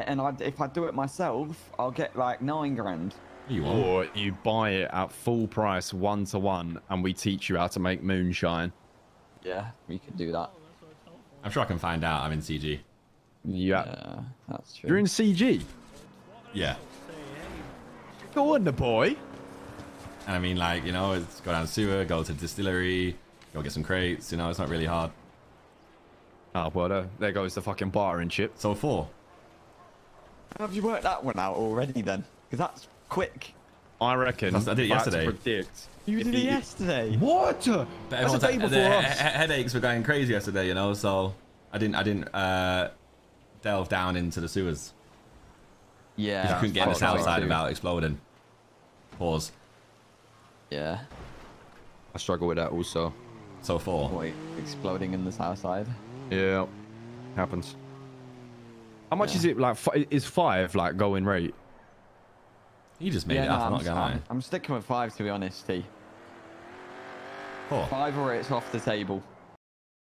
And if I do it myself, I'll get like 9 grand. Or you buy it at full price, one-to-one, and we teach you how to make moonshine. Yeah, we could do that. I'm sure I can find out. I'm in CG. Yeah. Yeah, that's true. You're in CG? Yeah. Go on, the boy. And I mean, like, you know, it's go down to sewer, go to the distillery, go get some crates. You know, it's not really hard. Oh, well, there goes the fucking barter and shit. So 4. Have you worked that one out already, then? Because that's quick. I reckon. I did it yesterday. You did it yesterday? What? But everyone's like, headaches were going crazy yesterday, you know, so I didn't delve down into the sewers. Yeah. I couldn't get in the south side without exploding. Pause. Yeah. I struggle with that also. So 4. Wait, exploding in the south side? Yeah. Happens. How much is it, like, is 5, like, going rate? You just made it up, no, I'm not going to lie. I'm sticking with 5, to be honest, T. 4. 5 or it's off the table.